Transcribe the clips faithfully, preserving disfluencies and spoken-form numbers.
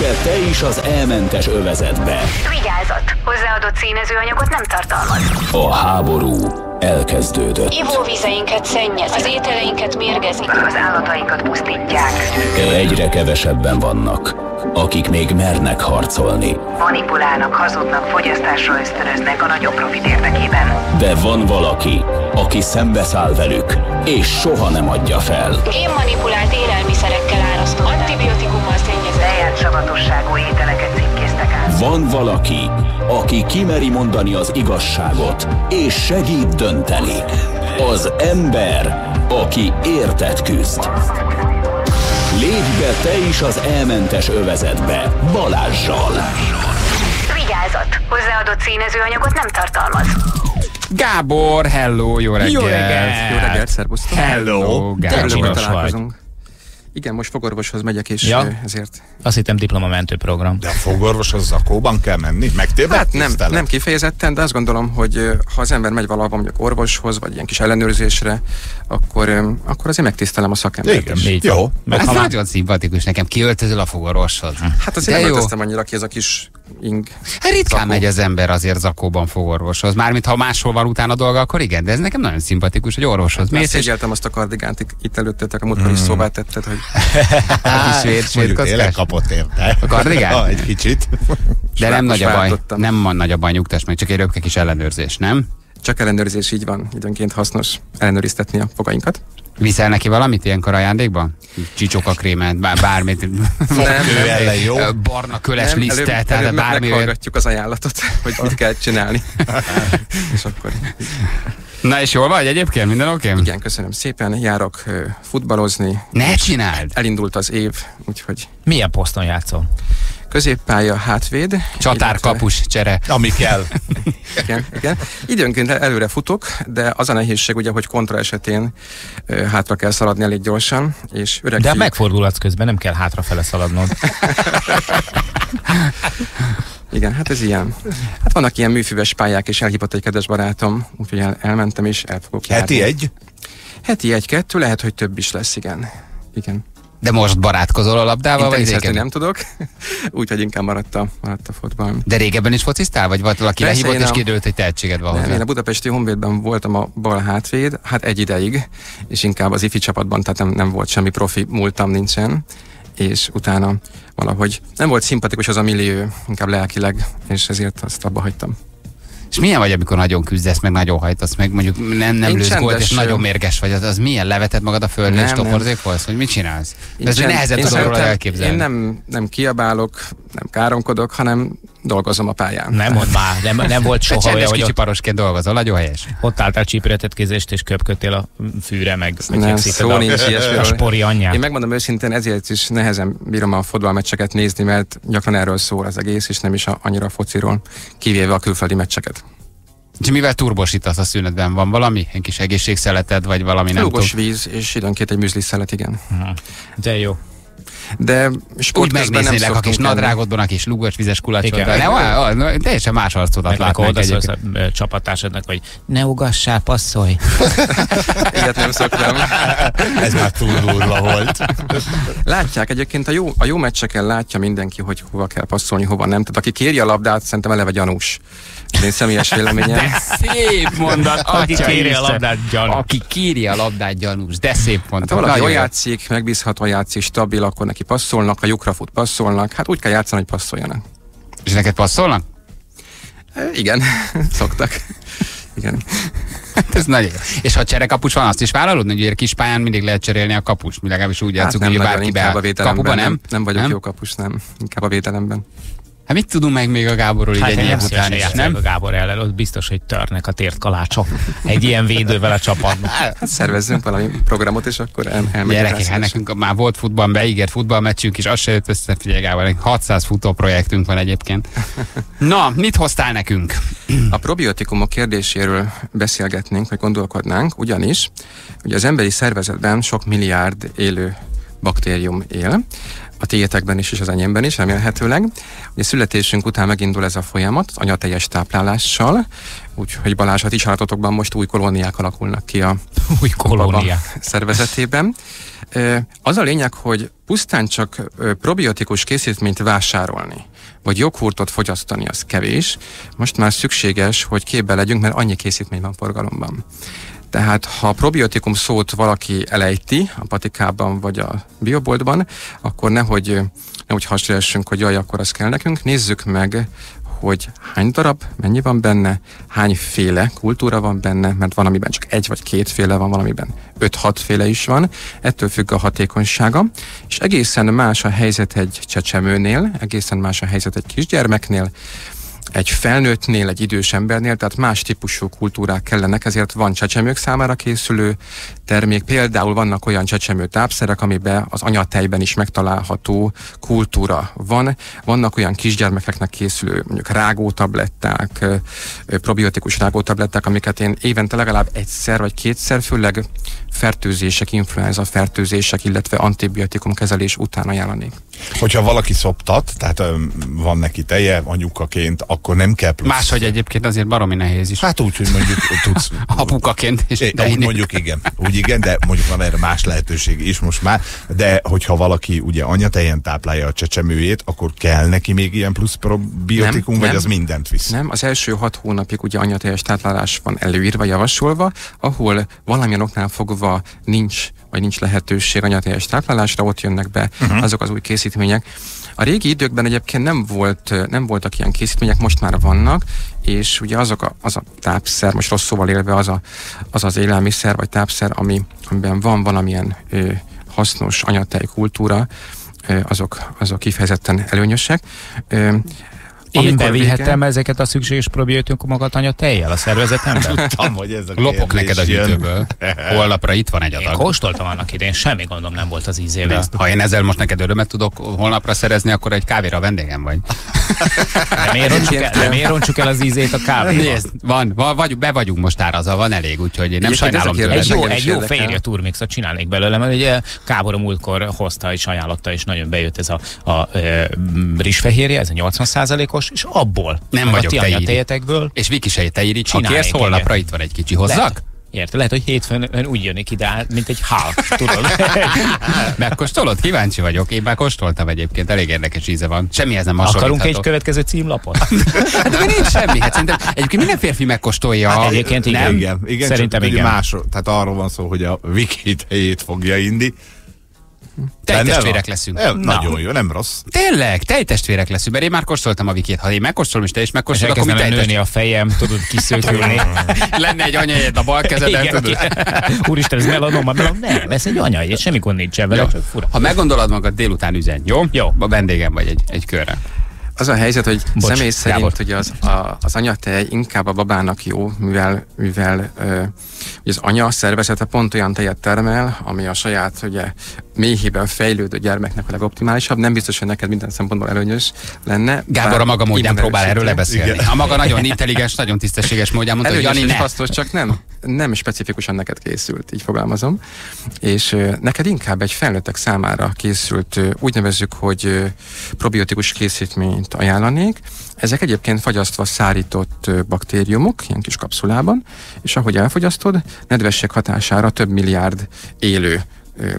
be te is az elmentes övezetbe. Vigyázat! Hozzáadott színezőanyagot nem tartalmaz. A háború elkezdődött. Ivóvizeinket szennyez, az ételeinket mérgezik, az állatainkat pusztítják. Egyre kevesebben vannak, akik még mernek harcolni. Manipulálnak, hazudnak, fogyasztásra ösztönöznek a nagyobb profit érdekében. De van valaki, aki szembeszáll velük, és soha nem adja fel. Génmanipulált élelmiszerekkel árasztó, antibiotikummal szennyezett, lejárt savatosságú ételeket címkéztek át. Van valaki, aki kimeri mondani az igazságot, és segít dönteni. Az ember, aki érted küzd. Légy be te is az elmentes övezetbe, Balázssal. Vigyázat! Hozzáadott színezőanyagot nem tartalmaz. Gábor, hello, jó reggelt! Jó reggelt! Jó reggelt, szervusztok! Hello, Gábor, találkozunk. Igen, most fogorvoshoz megyek, és ja. ezért... Azt hittem diplomamentő program. De a fogorvoshoz zakóban kell menni? Megtérben? Hát nem, nem kifejezetten, de azt gondolom, hogy ha az ember megy valahol mondjuk orvoshoz, vagy ilyen kis ellenőrzésre, akkor, akkor azért megtisztelem a szakembert is. Így. Jó. Meg, hát nagyon szimpatikus nekem, kiöltözöl a fogorvoshoz. Hát azért nem öltöztem annyira ki, ez a kis ing. Hát ritkán zakó. Megy az ember azért zakóban fogorvoshoz. Mármint ha máshol van utána dolga, akkor igen, de ez nekem nagyon szimpatikus, hogy orvoshoz mész. Szégyeltem azt a kardigánt itt előttetek, a múltkor is szóvá tetted, hogy tényleg kapott érte. A kardigán? Egy kicsit. De nem nagy a baj, nem van nagy a baj, nyugtass meg, csak egy röpke kis ellenőrzés, nem? Csak ellenőrzés, így van, időnként hasznos ellenőriztetni a fogainkat. Viszel neki valamit ilyenkor ajándékban? Csicsoka krémet, bármit. Barna köles lisztet, tehát bármit. Meghallgatjuk az ajánlatot, hogy mit kell csinálni. És akkor... Na és jól vagy egyébként? Minden oké? Okay? Igen, köszönöm szépen. Járok uh, futballozni. Ne csináld! Elindult az év, úgyhogy... Milyen poszton játszol? Középpálya, hátvéd. Csatár, illetve... kapus, csere. Ami kell. Igen, igen. Időnként előre futok, de az a nehézség ugye, hogy kontra esetén uh, hátra kell szaladni elég gyorsan. És öreg de fiú... megfordulhatsz közben, nem kell hátrafele szaladnod. Igen, hát ez ilyen. Hát vannak ilyen műfüves pályák, és elhívott egy kedves barátom, úgyhogy el, elmentem, és el fogok járni. Heti egy? Heti egy-kettő, lehet, hogy több is lesz, igen. Igen. De most barátkozol a labdával, vagy régen? Nem tudok, úgyhogy inkább maradt a, maradt a fotball. De régebben is fociztál, vagy volt valaki lehívott, és a... kiderült, hogy tehetséged van hozzá? Én a Budapesti Honvédben voltam a bal hátvéd, hát egy ideig, és inkább az ifi csapatban, tehát nem, nem volt semmi profi múltam, nincsen. És utána valahogy nem volt szimpatikus az a millió, inkább lelkileg, és ezért azt abba hagytam. És milyen vagy, amikor nagyon küzdesz, meg nagyon hajtasz, meg mondjuk nem, nem lősz gólt, és nagyon mérges vagy, az, az milyen, leveted magad a földre, és toporzékolsz, hogy mit csinálsz? De ez nehezebb az arról elképzelni. Én nem, nem kiabálok, nem káromkodok, hanem dolgozom a pályán. Nem mondd már, nem, nem volt soha olyan, hogy kicsiparosként dolgozol, nagyon helyes. Ott álltál csípőretetkézést, és köpködtél a fűre, meg nem, szó a, nincs a spori anyját. Én megmondom őszintén, ezért is nehezen bírom a fotballmeccseket nézni, mert gyakran erről szól az egész, és nem is a, annyira a fociról, kivéve a külföldi meccseket. És mivel turbosítasz a szünetben? Van valami? Egy kis egészségszeleted, vagy valami nem tudom? Víz, és időnként egy műzliszelet, igen. Aha. De jó. De sport úgy megnéznélek a kis nadrágodban, a kis lugosvizes kulacsodban. Teljesen más arcodat látnak egyébként. Oda a csapattársadnak, hogy ne ugassál, passzolj. Ilyet nem szoktam. Ez már túl durva volt. Látják egyébként, a jó, a jó meccseken látja mindenki, hogy hova kell passzolni, hova nem. Tehát aki kéri a labdát, szerintem eleve gyanús. Én személyes véleményem. De szép mondat, aki kéri a labdát gyanús. Aki kéri a labdát gyanús, de szép mondat. Hát valaki jól játszik, megbízhatóan játszik, stabil, akkor neki passzolnak, a lyukra fut, passzolnak. Hát úgy kell játszani, hogy passzoljanak. És neked passzolnak? E, igen, szoktak. Igen. Hát ez nagy. És ha cserekapus van, azt is vállalod? Ugye kis pályán mindig lehet cserélni a kapust. Mi legalábbis úgy játszunk, hát hogy bárki be a kapuban, nem? Nem, nem vagyok nem? Jó kapus, nem. Inkább a védelemben. Hát mit tudunk meg még a Gáborról így egy ilyen után is, nem? A Gábor ellen, ott biztos, hogy törnek a tért kalácsok. Egy ilyen védővel a csapatban. Hát szervezzünk valami programot, és akkor elmegyünk. Gyerekek, hát nekünk már volt futball, beígért futballmeccsünk, és az se jött össze, figyelj Gábor, hatszáz futó projektünk van egyébként. Na, mit hoztál nekünk? A probiotikumok kérdéséről beszélgetnénk, vagy gondolkodnánk, ugyanis, hogy az emberi szervezetben sok milliárd élő baktérium él, a tiétekben is, és az enyémben is remélhetőleg. Ugye születésünk után megindul ez a folyamat, az anyateljes táplálással, úgyhogy Balázs, a ti családotokban most új kolóniák alakulnak ki a új kolóniák szervezetében. Az a lényeg, hogy pusztán csak probiotikus készítményt vásárolni, vagy joghurtot fogyasztani, az kevés. Most már szükséges, hogy képbe legyünk, mert annyi készítmény van forgalomban. Tehát ha a probiotikum szót valaki elejti a patikában vagy a bioboltban, akkor nehogy, nehogy hasonlítsunk, hogy jaj, akkor az kell nekünk. Nézzük meg, hogy hány darab, mennyi van benne, hányféle kultúra van benne, mert van, amiben csak egy vagy kétféle van, valamiben öt-hat féle is van, ettől függ a hatékonysága, és egészen más a helyzet egy csecsemőnél, egészen más a helyzet egy kisgyermeknél, egy felnőttnél, egy idős embernél, tehát más típusú kultúrák kellenek, ezért van csecsemők számára készülő termék, például vannak olyan csecsemő tápszerek, amiben az anyatejben is megtalálható kultúra van, vannak olyan kisgyermekeknek készülő mondjuk rágótabletták, probiotikus rágótabletták, amiket én évente legalább egyszer vagy kétszer, főleg fertőzések, influenza fertőzések, illetve antibiotikum kezelés után ajánlanék. Hogyha valaki szoptat, tehát van neki teje anyukaként, akkor nem kell plusz. Máshogy egyébként azért baromi nehéz is. Hát úgy, hogy mondjuk tudsz. Apukaként is. É, úgy mondjuk igen. Úgy igen, de mondjuk van erre más lehetőség is most már. De hogyha valaki ugye anyatejen táplálja a csecsemőjét, akkor kell neki még ilyen plusz probiotikum, nem, vagy nem, az mindent visz? Nem, az első hat hónapig ugye anyatejes táplálás van előírva, javasolva, ahol valamilyen oknál fogva nincs, vagy nincs lehetőség anyatejes táplálásra, ott jönnek be uh-huh. azok az új készítmények. A régi időkben egyébként nem, volt, nem voltak ilyen készítmények, most már vannak, és ugye azok a, az a tápszer, most rossz szóval élve az, a, az az élelmiszer vagy tápszer, ami, amiben van valamilyen ö, hasznos anyatej kultúra, ö, azok, azok kifejezetten előnyösek. Ö, Én bevihetem ezeket a szükséges probiotikumokat anyatejjel a szervezetemben? Tudtam, hogy ez a lopok neked a hűtőből. Holnapra itt van egy adag. Én kóstoltam annak idén, semmi gondom nem volt az ízével. Ha én ezzel most neked örömet tudok holnapra szerezni, akkor egy kávéra a vendégem vagy. De miért roncsuk el az ízét a kávéval? Van, van vagy, be vagyunk most árazva, van elég, úgyhogy én nem sajnálom tőled. Egy jó fehérje turmixot csinálnék belőle, mert ugye Kábor múltkor hozta és ajánlotta, és nagyon bejött ez a rizsfehérje, ez a nyolcvan százalékos. És abból, nem vagyok a ti anyatejetekből. És Viki se teíri, csinálják. Ha kérsz, holnapra itt van egy kicsi, hozzak? Érted? Lehet, hogy hétfőn úgy jönnék ide, mint egy Hulk, tudod? Megkóstolod? Kíváncsi vagyok. Én már kóstoltam egyébként, elég érdekes íze van. Semmihez nem hasonlítható. Akarunk egy következő címlapot? Hát de nincs semmi. Hát szerintem egyébként minden férfi megkóstolja. Hát egyébként igen. Nem? Igen, igen, szerintem igen. Más, tehát arról van szó, hogy a Viki tejét fogja inni. Tejtestvérek leszünk. Jó, nagyon jó, nem rossz. Tényleg, tejtestvérek leszünk, mert én már kóstoltam a Vikét. Ha én megkóstolom, és te is megkóstolod, akkor mi tejtestvérek. Nőni a fejem, tudod kiszökülni. Lenne egy anyajed a bal kezeden, tudod? Úristen, ez melanoma, nem, ez egy anyajed, semmi gond nincsen vele, csak fura. Ha meggondolod magad, délután üzenj, jó? Jó. A vendégem vagy egy, egy körre. Az a helyzet, hogy Bocs, személy szerint Gábor. Hogy az, a, az anyatej inkább a babának jó, mivel, mivel ö, az anya szervezete pont olyan tejet termel, ami a saját ugye, méhében fejlődő gyermeknek a legoptimálisabb. Nem biztos, hogy neked minden szempontból előnyös lenne. Gábor a maga módján próbál erről lebeszélni. Igen. A maga nagyon intelligens, nagyon tisztességes módján mondta, előnyös hogy Jani ne. Hasznos, csak nem, nem specifikusan neked készült, így fogalmazom. És ö, neked inkább egy felnőttek számára készült, ö, úgy nevezzük, hogy ö, probiotikus készítmény ajánlanék. Ezek egyébként fagyasztva szárított baktériumok, ilyen kis kapszulában, és ahogy elfogyasztod, nedvesség hatására több milliárd élő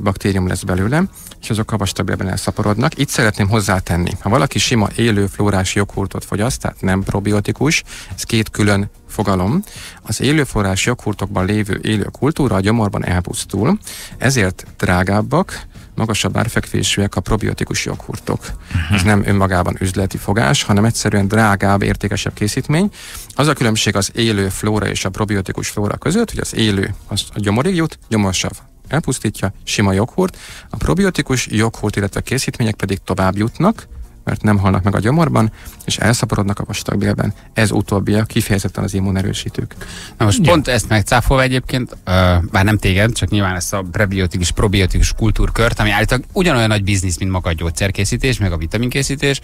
baktérium lesz belőle, és azok a vastagbélben elszaporodnak. Itt szeretném hozzátenni, ha valaki sima élő flórás joghurtot fogyaszt, tehát nem probiotikus, ez két külön fogalom. Az élőflórás joghurtokban lévő élő kultúra a gyomorban elpusztul, ezért drágábbak, magasabb árfekvésűek a probiotikus joghurtok. Uh-huh. Ez nem önmagában üzleti fogás, hanem egyszerűen drágább, értékesebb készítmény. Az a különbség az élő flóra és a probiotikus flóra között, hogy az élő az a gyomorig jut, gyomorsav elpusztítja, sima joghurt. A probiotikus joghurt, illetve készítmények pedig tovább jutnak, mert nem halnak meg a gyomorban, és elszaporodnak a vastagbélben. Ez utóbbia kifejezetten az immunerősítők. Na most ja. pont ezt megcáfolva egyébként, bár nem téged, csak nyilván ezt a prebiotikus, probiotikus kultúrkört, ami állítólag ugyanolyan nagy biznisz, mint maga a gyógyszerkészítés, meg a vitaminkészítés.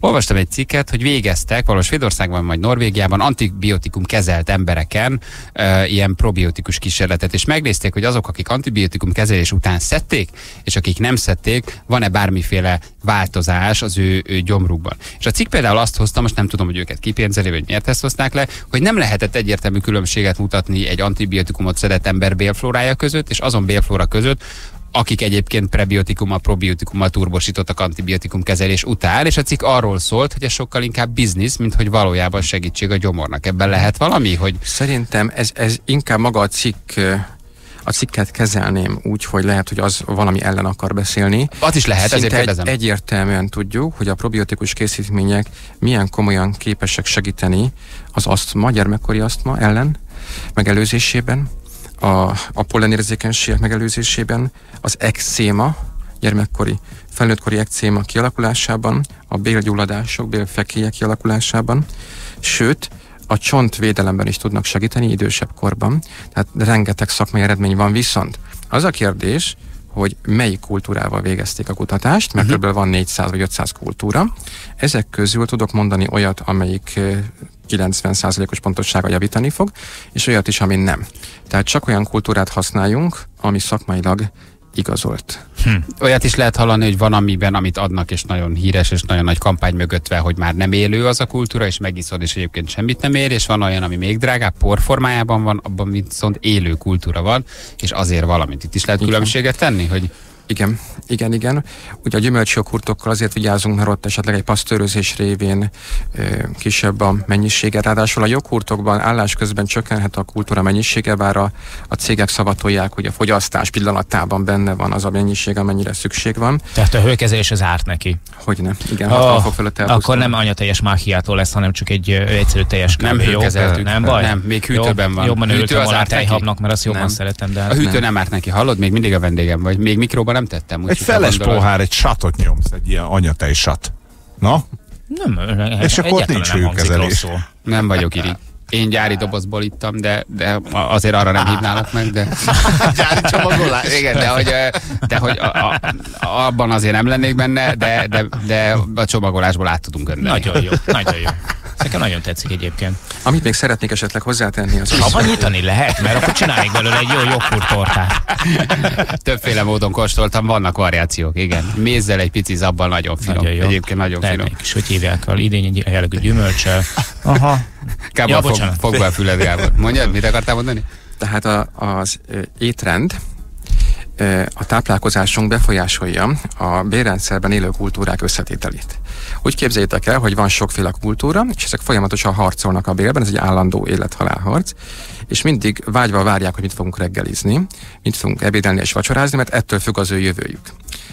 Olvastam egy cikket, hogy végeztek valós Svédországban, majd Norvégiában antibiotikum kezelt embereken e, ilyen probiotikus kísérletet, és megnézték, hogy azok, akik antibiotikum kezelés után szedték, és akik nem szedték, van-e bármiféle változás az ő, ő gyomrukban. És a cikk például azt hozta, most nem tudom, hogy őket kipénzeli, vagy miért ezt hozták le, hogy nem lehetett egyértelmű különbséget mutatni egy antibiotikumot szedett ember bélflórája között, és azon bélflóra között, akik egyébként prebiotikummal, probiotikummal turbosítottak antibiotikum kezelés után, és a cikk arról szólt, hogy ez sokkal inkább biznisz, mint hogy valójában segítség a gyomornak. Ebben lehet valami, hogy... Szerintem ez, ez inkább maga a cikk... A cikket kezelném úgy, hogy lehet, hogy az valami ellen akar beszélni. Az is lehet, ezért kérdezem. Egyértelműen tudjuk, hogy a probiotikus készítmények milyen komolyan képesek segíteni az asztma, gyermekkori asztma ellen, megelőzésében, a, a pollenérzékenységek megelőzésében, az ekcéma, gyermekkori, felnőttkori ekcéma kialakulásában, a bélgyulladások, bélfekélyek kialakulásában, sőt, a csontvédelemben is tudnak segíteni idősebb korban, tehát rengeteg szakmai eredmény van, viszont az a kérdés, hogy melyik kultúrával végezték a kutatást, mert uh-huh. kb. Van négyszáz vagy ötszáz kultúra. Ezek közül tudok mondani olyat, amelyik kilencven százalékos pontossága javítani fog, és olyat is, ami nem. Tehát csak olyan kultúrát használjunk, ami szakmailag igazolt. Hm. Olyat is lehet hallani, hogy van amiben, amit adnak, és nagyon híres, és nagyon nagy kampány mögöttve, hogy már nem élő az a kultúra, és megiszod, és egyébként semmit nem ér, és van olyan, ami még drágább, porformájában van, abban viszont élő kultúra van, és azért valamit. Itt is lehet igen. különbséget tenni, hogy... Igen, igen, igen. Ugye a gyümölcsjoghurtokkal azért vigyázunk, mert ott esetleg egy pasztőrözés révén e, kisebb a mennyisége. Ráadásul a joghurtokban állás közben csökkenhet a kultúra mennyisége, bár a, a cégek szavatolják, hogy a fogyasztás pillanatában benne van az a mennyiség, amennyire szükség van. Tehát a hőkezelés az árt neki. Hogyne, igen, hatvan fok fölött elhúztam. Akkor nem anyateljes máchiától lesz, hanem csak egy egyszerű teljes kávé. Nem hőkezeltük. Nem baj? Nem, még hűtőben van. Jobban örültem az árt tejhabnak, mert azt jobban szeretem. De a hűtő nem. nem árt neki, hallod? Még mindig a vendégem vagy. Még mikróban nem tettem. Úgy egy feles pohár, egy satot nyomsz, egy ilyen anyatej sat. Na? Nem, és akkor nincs hőkezelés. Nem vagyok irigy. Én gyári dobozból ittam, de, de azért arra nem hívnálak meg, de gyári csomagolás. Igen, de hogy, de hogy a, a, abban azért nem lennék benne, de, de, de a csomagolásból át tudunk önneni. Nagyon jó, nagyon jó. Nekem nagyon tetszik egyébként. Amit még szeretnék esetleg hozzátenni, az... Abban nyitani lehet, mert akkor csináljunk belőle egy jó joghurttortát. Többféle módon kóstoltam, vannak variációk, igen. Mézzel egy pici zabbal nagyon finom. Nagyon jó. Egyébként nagyon Lennék finom. És hogy hívják el? Idény jellegű gyümölcsel. Aha. Kábor, ja, fog, fogd be a füled, Gábor. Mondjad, mit akartál mondani? Tehát a, az étrend a táplálkozásunk befolyásolja a bélrendszerben élő kultúrák összetételét. Úgy képzeljétek el, hogy van sokféle kultúra, és ezek folyamatosan harcolnak a bélben, ez egy állandó élet-halál harc, és mindig vágyva várják, hogy mit fogunk reggelizni, mit fogunk ebédelni és vacsorázni, mert ettől függ az ő jövőjük.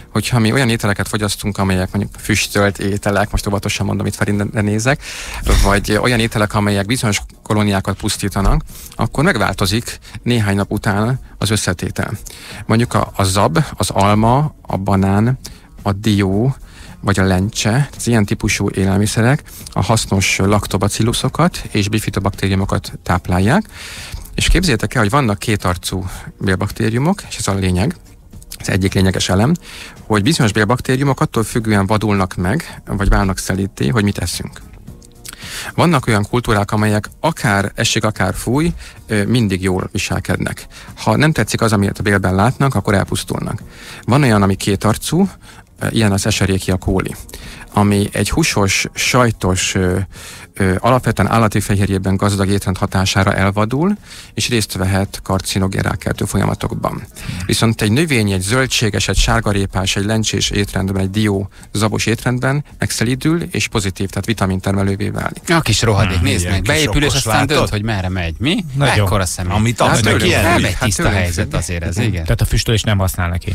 Hogyha mi olyan ételeket fogyasztunk, amelyek mondjuk füstölt ételek, most óvatosan mondom, itt Ferindre nézek, vagy olyan ételek, amelyek bizonyos kolóniákat pusztítanak, akkor megváltozik néhány nap után az összetétel. Mondjuk a, a zab, az alma, a banán, a dió, vagy a lencse, az ilyen típusú élelmiszerek a hasznos laktobacilluszokat és bifitobaktériumokat táplálják, és képzeljétek el, hogy vannak kétarcú bélbaktériumok, és ez a lényeg, az egyik lényeges elem, hogy bizonyos bélbaktériumok attól függően vadulnak meg, vagy válnak szelídté, hogy mit eszünk. Vannak olyan kultúrák, amelyek akár esik, akár fúj, mindig jól viselkednek. Ha nem tetszik az, amit a bélben látnak, akkor elpusztulnak. Van olyan, ami kétarcú, ilyen az eserékia kóli, ami egy húsos, sajtos, ö, ö, alapvetően állati fehérjében gazdag étrend hatására elvadul, és részt vehet karcinogén rákkeltő folyamatokban. Viszont egy növény, egy zöldséges, egy sárgarépás, egy lencsés étrendben, egy dió, zabos étrendben megszelídül, és pozitív, tehát vitamintermelővé válik. A kis rohadék, hmm, nézd meg, beépül, és aztán dönt, hogy merre megy, mi? Ekkora személy. Amit azt, hogy nem egy tiszta helyzet azért ez, igen. Tehát a füstölés nem használ neki.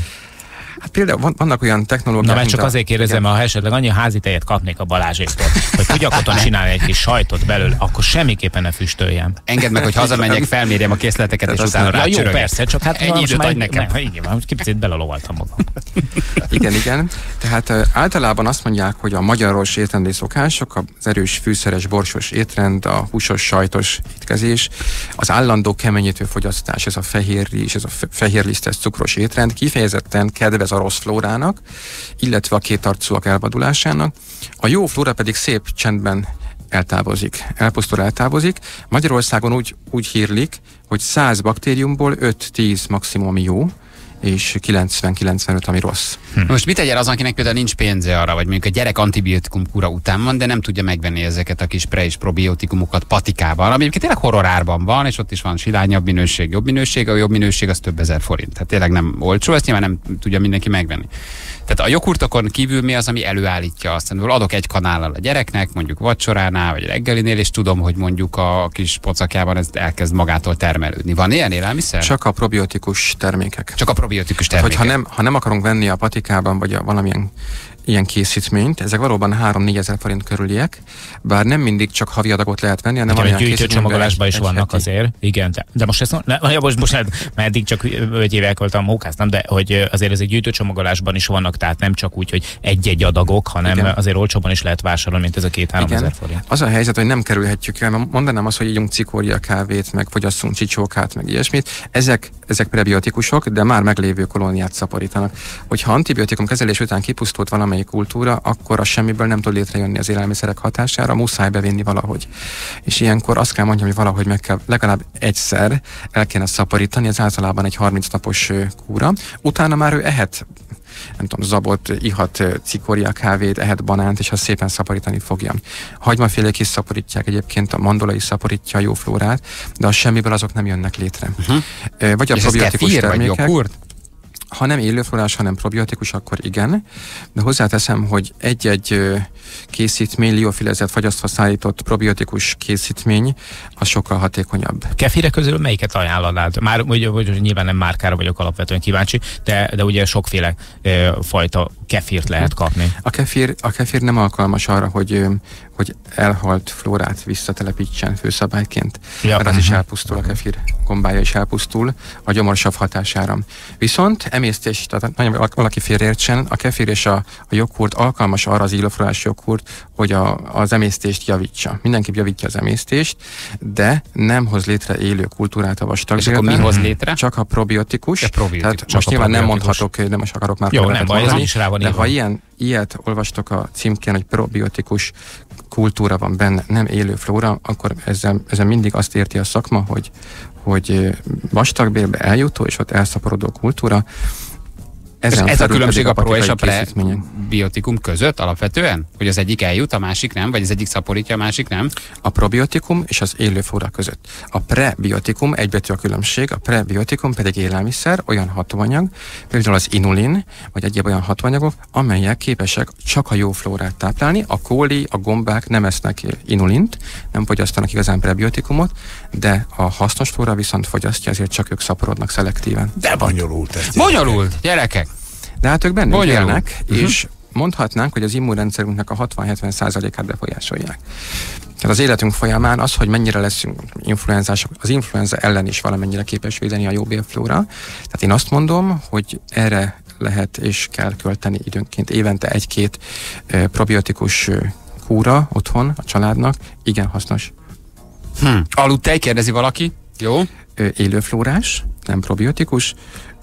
Hát például vannak olyan technológiák... Na, mert csak azért kérdezem, ha esetleg annyi házi tejet kapnék a Balázséktól, hogy tudjak otthon csinálni egy kis sajtot belőle, akkor semmiképpen ne füstöljem. Engedd meg, hogy hazamegyek, felmérjem a készleteket, és utána rácsörögek. Jó, persze, csak hát ennyi időt adj nekem. Igen, már kicsit belelovaltam magam. Igen, igen. Tehát általában azt mondják, hogy a magyar orvosi étrendi szokások, az erős fűszeres borsos étrend, a húsos sajtos étkezés, az állandó kemenyítő fogyasztás, ez a fehérli és ez a fehérlisztes cukros étrend kifejezetten kedvez a rossz flórának, illetve a kétarcúak elvadulásának. A jó flóra pedig szép csendben eltávozik, elpusztul, eltávozik. Magyarországon úgy, úgy hírlik, hogy száz baktériumból öt-tíz maximum jó, és kilencven-kilencvenöt, ami rossz. Hm. Most mit tegyen az, akinek például nincs pénze arra, vagy mondjuk a gyerek antibiotikum kúra után van, de nem tudja megvenni ezeket a kis pre- és probiotikumokat patikában, ami tényleg horrorárban van, és ott is van silányabb minőség, jobb minőség, a jobb minőség az több ezer forint. Tehát tényleg nem olcsó, ezt nyilván nem tudja mindenki megvenni. Tehát a jogurtokon kívül mi az, ami előállítja azt? Adok egy kanállal a gyereknek, mondjuk vacsoránál, vagy reggelinél, és tudom, hogy mondjuk a kis pocakjában ez elkezd magától termelődni. Van ilyen élelmiszer? Csak a probiotikus termékek. Csak a probiotikus termékek. Hát, ha, nem, ha nem akarunk venni a patikában, vagy a valamilyen ilyen készítményt, ezek valóban három-négyezer forint körüliek, bár nem mindig csak havi adagot lehet venni, hanem olyan gyűjtőcsomagolásban is vannak azért. Igen, de, de most ezt mondom, most, most mert eddig csak öt éve elköltem mókásztam, de hogy azért ezek gyűjtőcsomagolásban is vannak, tehát nem csak úgy, hogy egy-egy adagok, hanem igen, azért olcsóban is lehet vásárolni, mint ez a két-három ezer forint. Az a helyzet, hogy nem kerülhetjük el, mert mondanám azt, hogy ígyunk cikória kávét, meg fogyasszunk csicsókát, meg ilyesmit. Ezek, ezek prebiotikusok, de már meglévő kolóniát szaporítanak. Hogyha antibiotikum kezelés után kipusztult valamely kultúra, akkor a semmiből nem tud létrejönni az élelmiszerek hatására, muszáj bevinni valahogy. És ilyenkor azt kell mondjam, hogy valahogy meg kell, legalább egyszer el kéne szaporítani, ez általában egy harminc napos kúra. Utána már ő ehet, nem tudom, zabot, ihat cikória kávét, ehet banánt, és azt szépen szaporítani fogja. Hagymafélék is szaporítják, egyébként a mandola is szaporítja a jó flórát, de a semmiből azok nem jönnek létre. Uh-huh. Vagy a probiotikus termékek. Ha nem élőforrás, hanem probiotikus, akkor igen. De hozzáteszem, hogy egy-egy készítmény, liofilezett, fagyasztva szállított probiotikus készítmény, az sokkal hatékonyabb. Kefirek közül melyiket ajánlanád? Már ugye, ugye, nyilván nem márkára vagyok alapvetően kíváncsi, de, de ugye sokféle e, fajta kefirt lehet kapni. A kefir, a kefir nem alkalmas arra, hogy, hogy elhalt flórát visszatelepítsen főszabályként. Ja, mert az uh-huh. is elpusztul, a kefir gombája is elpusztul a gyomorsav hatására. Viszont emésztés, tehát nagyon valaki félreértsen, a kefir és a, a joghurt alkalmas arra, az illóforrás joghurt, hogy a, az emésztést javítsa. Mindenképp javítja az emésztést, de nem hoz létre élő kultúrát a vastagzélben. És akkor mi hoz létre? Csak a probiotikus. Ja, probiotikus. Tehát csak most nyilván nem mondhatok, nem most akarok már jó, nem baj, mondani, is rá van, de ha ilyen, ilyet olvastok a címkén, hogy probiotikus kultúra van benne, nem élő flóra, akkor ezzel, ezzel mindig azt érti a szakma, hogy hogy vastagbélbe eljutó és ott elszaporodó kultúra. Ez a különbség a pro és a prebiotikum között alapvetően? Hogy az egyik eljut, a másik nem? Vagy az egyik szaporítja, a másik nem? A probiotikum és az élőforra között. A prebiotikum egybetű a különbség, a prebiotikum pedig élelmiszer, olyan hatóanyag, például az inulin, vagy egyéb olyan hatóanyagok, amelyek képesek csak a jó flórát táplálni. A kóli, a gombák nem esznek inulint, nem fogyasztanak igazán prebiotikumot, de a hasznos flóra viszont fogyasztja, ezért csak ők szaporodnak szelektíven. De bonyolult ez. Bonyolult, gyerekek! De hát ők bennünk élnek, és uh-huh. mondhatnánk, hogy az immunrendszerünknek a hatvan-hetven százalékát befolyásolják. Tehát az életünk folyamán az, hogy mennyire leszünk influenzások, az influenza ellen is valamennyire képes védeni a jó bélflóra. Tehát én azt mondom, hogy erre lehet és kell költeni időnként évente egy-két eh, probiotikus eh, kúra otthon a családnak. Igen hasznos. Hmm. Aludtej, kérdezi valaki? Jó. Ö, élőflórás, nem probiotikus.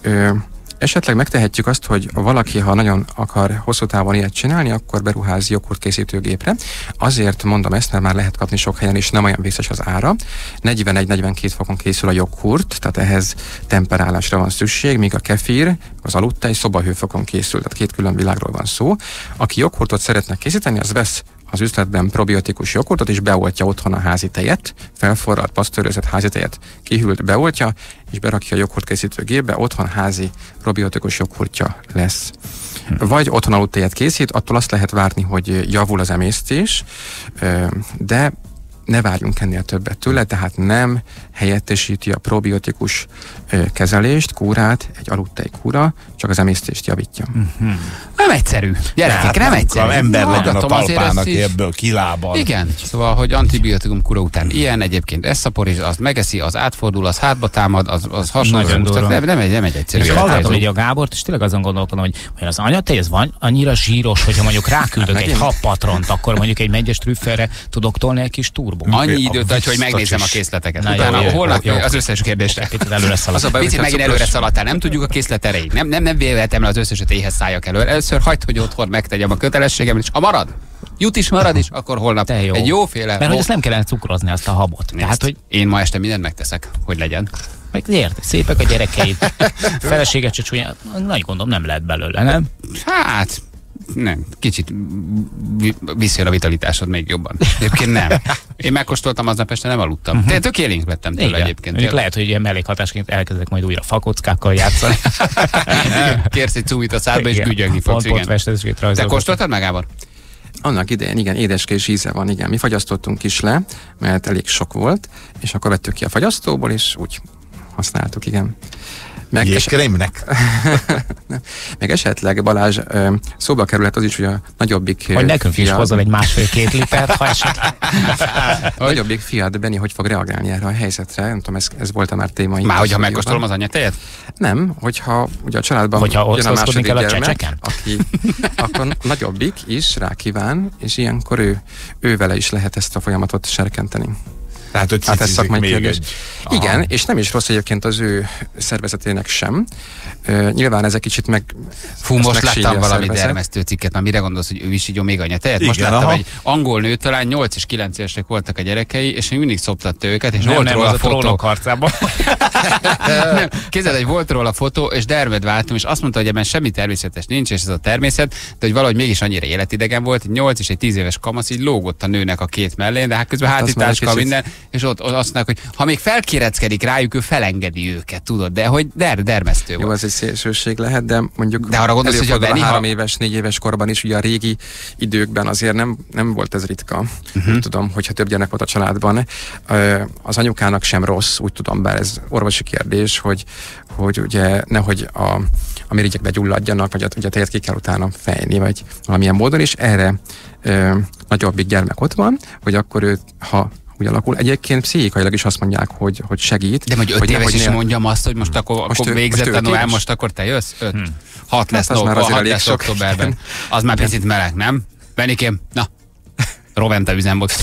Ö, Esetleg megtehetjük azt, hogy valaki, ha nagyon akar hosszú távon ilyet csinálni, akkor beruház joghurtkészítőgépre. Azért mondom ezt, mert már lehet kapni sok helyen, és nem olyan vészes az ára. negyvenegy-negyvenkét fokon készül a joghurt, tehát ehhez temperálásra van szükség, míg a kefir, az aludtej szobahőfokon készül, tehát két külön világról van szó. Aki joghurtot szeretne készíteni, az vesz az üzletben probiotikus joghurtot, és beoltja otthon a házi tejet, felforralt, pasztőrözött házi tejet kihűlt, beoltja, és berakja a joghurtkészítőgépbe, otthon házi probiotikus joghurtja lesz. Vagy otthon aludt tejet készít, attól azt lehet várni, hogy javul az emésztés, de ne várjunk ennél többet tőle, tehát nem helyettesíti a probiotikus kezelést, kúrát, egy aludtej kúra, csak az emésztést javítja. Mm-hmm. Nem egyszerű. Gyerekek, hát nem, nem egyszerű. Ember legyen a talpának ebből kilábal. Igen, szóval, hogy antibiotikum kúra után ilyen, egyébként eszapor is, az megeszi, az átfordul, az hátba támad, az, az hasonló. Nem, nem, nem egy egyszerű. És hallgatom így a Gábort, és tényleg azon gondolkodom, hogy, hogy az anyatej ez van annyira zsíros, hogyha mondjuk ráküldök egy habpatront, akkor mondjuk egy megyes trüffelre tudok tolni egy kis turbót. Annyi időt adj, hogy megnézem a készleteket. Na, utána jaj, holnap jaj, az összes kérdésre. Picit előre szaladtál. Picit megint előre szaladtál. Nem tudjuk a készlet erejét. Nem, nem, nem vélhetem le az összeset éhez szálljak elő. Először hagyd, hogy otthon megtegyem a kötelességem, és ha marad, jut is marad, és akkor holnap jó. Egy jóféle. Mert hol... hogy ezt nem kellene cukrozni, azt a habot. Nézd, tehát, hogy... én ma este mindent megteszek, hogy legyen. Értek, szépek a gyerekeid. Feleséget se csúnya. Nagy gondom nem lehet belőle, nem? Hát... nem, kicsit visszél a vitalitásod még jobban. Egyébként nem. Én megkóstoltam, aznap este nem aludtam. Uh-huh. Tök élénk lettem tőle. Igen. Egyébként. Tőle. Lehet, hogy ilyen mellékhatásként elkezdek majd újra fakockákkal játszani. Kérsz egy cumit a szádba, igen. És gügyögni fogsz. Igen. Te kóstoltad meg, Gábor? Annak idején, igen, édeskés íze van, igen. Mi fagyasztottunk is le, mert elég sok volt, és akkor vettük ki a fagyasztóból, és úgy használtuk, igen. Meg jégkrémnek. Meg esetleg, Balázs, szóba kerülhet az is, hogy a nagyobbik... Hogy nekünk fiad... is hozzon egy másfél-két litert, ha esetleg. A nagyobbik fiad, Benni, hogy fog reagálni erre a helyzetre? Nem tudom, ez, ez volt-e már téma. Már, hogyha megkóstolom az anyatejet? Nem, hogyha ugye a családban... Hogyha ott szószkodni kell a csecseken? Aki, akkor nagyobbik is rákíván, és ilyenkor ő, ő vele is lehet ezt a folyamatot serkenteni. Tehát, hogy hát ez szakmai kérdés. Igen, aha. És nem is rossz egyébként az ő szervezetének sem. Ö, nyilván ez egy kicsit meg... Fú, most láttam valami dermesztő cikket, már mire gondolsz, hogy ő is így még anya tejet? Most láttam, hogy angol nő, talán nyolc és kilenc évesek voltak a gyerekei, és mindig szoptatta őket, és nem, volt nem, róla a fotó. Képzeld, hogy volt róla fotó, és dermed váltam, és azt mondta, hogy ebben semmi természetes nincs, és ez a természet, de hogy valahogy mégis annyira életidegen volt, egy nyolc és egy tíz éves kamasz így lógott a nőnek a két mellén, de hát közben hátitáska minden. És ott azt mondják, hogy ha még felkéreckedik rájuk, ő felengedi őket, tudod, de hogy der, dermesztő volt. Jó, ez egy szélsőség lehet, de mondjuk de arra gondolsz, hogy a Benni, három ha... éves, négy éves korban is, ugye a régi időkben azért nem, nem volt ez ritka. Uh-huh. Úgy tudom, hogyha több gyermek volt a családban. Az anyukának sem rossz, úgy tudom, bár ez orvosi kérdés, hogy, hogy ugye nehogy a, a mirigyek begyulladjanak, vagy a, ugye a tejet ki kell utána fejni, vagy valamilyen módon, és erre ö, nagyobbik gyermek ott van, hogy akkor ő, ha úgy alakul. Egyébként pszichikailag is azt mondják, hogy, hogy segít. De hogy öt éves is mondjam azt, hogy most akkor, akkor végzetlenül el, most akkor te jössz? öt? Hmm. hat lesz, hát no, az hat lesz októberben. Az már picit meleg, nem? Benikém, na. Rovente üzembot.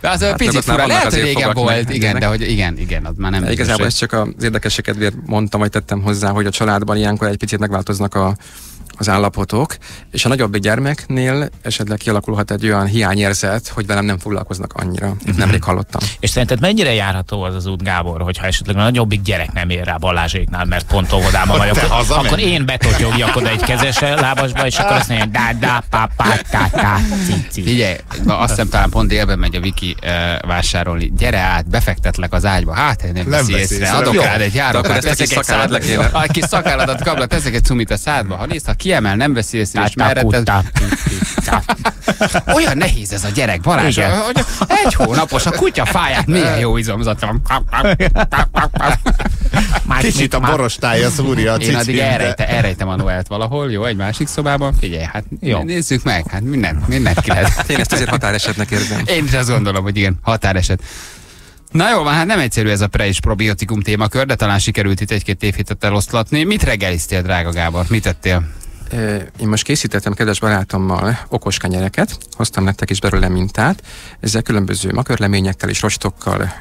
De az hát picit fura, lehet, hogy régen volt, igen, de hogy igen, igen, az már nem. De igazából ezt csak az érdekesség kedvéért mondtam, vagy tettem hozzá, hogy a családban ilyenkor egy picit megváltoznak a az állapotok, és a nagyobb gyermeknél esetleg kialakulhat egy olyan hiányérzet, hogy velem nem foglalkoznak annyira. Itt nemrég hallottam. És szerinted mennyire járható az az út, Gábor, hogyha esetleg a nagyobbik gyerek nem ér rá Balázséknál, mert pont óvodában vagyok, akkor én betotyogjak oda egy kezes lábasba, és akkor azt mondja, dá, dá, pá, pá, tá, tá, ci, ci. Figyelj, azt hiszem talán pont délben megy a Viki vásárolni. Gyere át, befektetlek az ágyba, hát én nem veszi észre, adok rád egy járókat, teszek egy szakállat, egy kis szakálladat kablak, teszek egy cumit a szádba, ha nézd, ha kiemel, nem veszi észre, és merre... Olyan nehéz ez a gyerek, Balázs. Egy hónapos a kutya fáját, milyen jó izomzatom. Kicsit a borostája szúrja a cicfilmbe. Én addig elrejte, elrejtem a Noelt valahol, jó, egy másik szobában. Figyelj, hát jó. Nézzük meg, hát mindent, mindent ki lehet. Én ezt azért határesetnek érzem. Én is azt gondolom, hogy igen, határeset. Na jó, hát nem egyszerű ez a pre- és probiotikum témakör, de talán sikerült itt egy-két tévhitet eloszlatni. Mit reggeliztél, drága Gábor? Mit tettél? Én most készítettem kedves barátommal okos kenyereket, hoztam nektek is belőle mintát, ezzel különböző makörleményekkel és rostokkal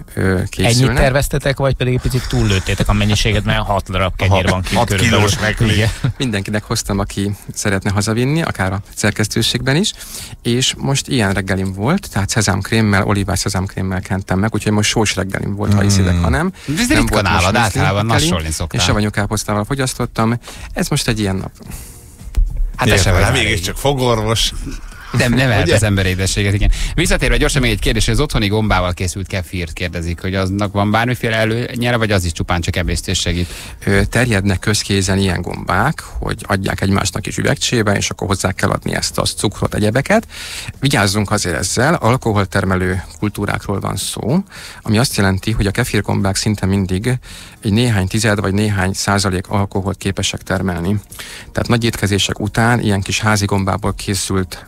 készülnek. Ennyit terveztetek, vagy pedig picit túllőttétek a mennyiséget, mert hat darab kenyér van ki. hat kilós megli. Mindenkinek hoztam, aki szeretne hazavinni, akár a szerkesztőségben is, és most ilyen reggelim volt, tehát szezámkrémmel, olívás szezámkrémmel kentem meg, úgyhogy most sós reggelim volt, ha iszitek, ha nem. Ez nem ritka nálad, általában nassolni szoktál. És savanyúkáposztával fogyasztottam, ez most egy ilyen nap. Hát mégis csak fogorvos. Nem, nem lehet az ember édességet, igen. Visszatérve gyorsan még egy kérdés, hogy az otthoni gombával készült kefírt kérdezik, hogy aznak van bármiféle előnyere, vagy az is csupán csak emésztés segít? Terjednek közkézen ilyen gombák, hogy adják egymásnak is üvegcsébe, és akkor hozzá kell adni ezt a cukrot, egyebeket. Vigyázzunk azért ezzel, alkoholtermelő kultúrákról van szó, ami azt jelenti, hogy a kefírgombák szinte mindig egy néhány tized vagy néhány százalék alkoholt képesek termelni. Tehát nagy étkezések után ilyen kis házi gombából készült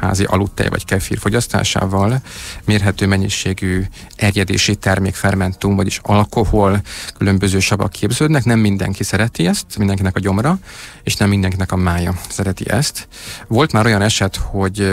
házi aludtej vagy kefir fogyasztásával mérhető mennyiségű erjedési termékfermentum, vagyis alkohol, különböző savak képződnek. Nem mindenki szereti ezt, mindenkinek a gyomra, és nem mindenkinek a mája szereti ezt. Volt már olyan eset, hogy,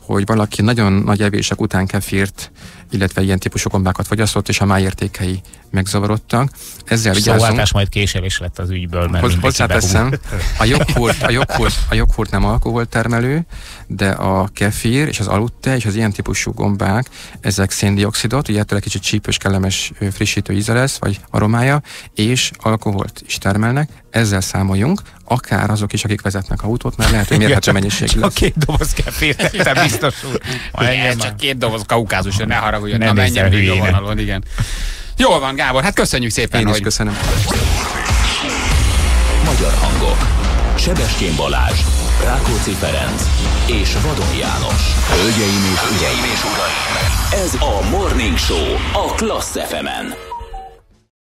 hogy valaki nagyon nagy evések után kefirt, illetve ilyen típusú gombákat fogyasztott, és a májértékei megzavarodtak. Ezzel szóváltás majd később is lett az ügyből, mert Hoz, hozzáteszem, a joghurt, a, joghurt, a joghurt nem alkoholtermelő, de a kefir és az aludtej és az ilyen típusú gombák, ezek széndioxidot, ugye ettől egy kicsit csípős, kellemes frissítő íze lesz, vagy aromája, és alkoholt is termelnek, ezzel számoljunk, akár azok is, akik vezetnek autót, mert lehet, hogy mérhető mennyiség lesz. Csak két doboz kefir, te biztos úr. Igen, csak két doboz kaukázusra, ne haraguljon, nem menjen hülyének. Igen. Jól van, Gábor, hát köszönjük szépen, Én hogy... Én is köszönöm. Magyar hangok. Sebestyén Balázs, Rákóczi Ferenc és Vadon János. Hölgyeim és uraim, ez a Morning Show a Klassz ef emen.